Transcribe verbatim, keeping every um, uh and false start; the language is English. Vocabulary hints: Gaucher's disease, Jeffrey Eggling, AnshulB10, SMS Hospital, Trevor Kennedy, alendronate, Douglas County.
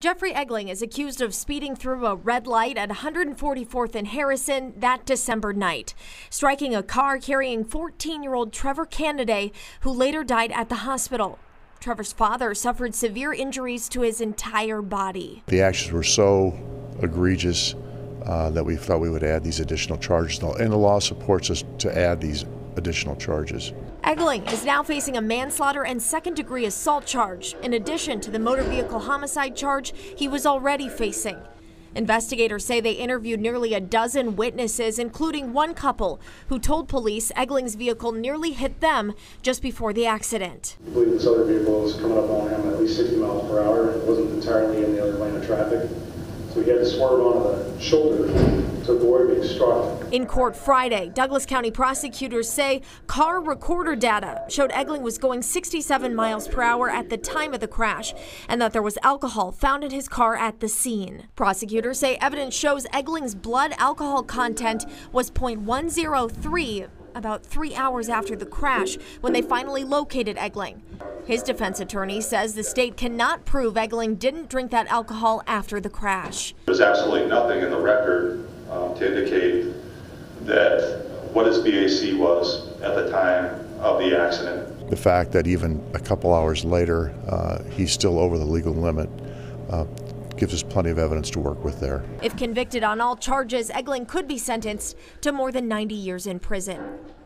Jeffrey Eggling is accused of speeding through a red light at one forty-fourth and Harrison that December night, striking a car carrying fourteen-year-old Trevor Kennedy, who later died at the hospital. Trevor's father suffered severe injuries to his entire body. The actions were so egregious uh, that we thought we would add these additional charges, and the law supports us to add these additional charges. Eggling is now facing a manslaughter and second-degree assault charge, in addition to the motor vehicle homicide charge he was already facing. Investigators say they interviewed nearly a dozen witnesses, including one couple who told police Eggling's vehicle nearly hit them just before the accident. I believe this other vehicle was coming up on him at least sixty miles per hour. It wasn't entirely in the other lane of traffic, so he had to swerve onto the shoulder to avoid being struck. In court Friday, Douglas County prosecutors say car recorder data showed Eggling was going sixty-seven miles per hour at the time of the crash, and that there was alcohol found in his car at the scene. Prosecutors say evidence shows Eggling's blood alcohol content was point one oh three about three hours after the crash when they finally located Eggling. His defense attorney says the state cannot prove Eggling didn't drink that alcohol after the crash. There's absolutely nothing in the record um, to indicate that what his B A C was at the time of the accident. The fact that even a couple hours later uh, he's still over the legal limit uh, gives us plenty of evidence to work with there. If convicted on all charges, Eggling could be sentenced to more than ninety years in prison.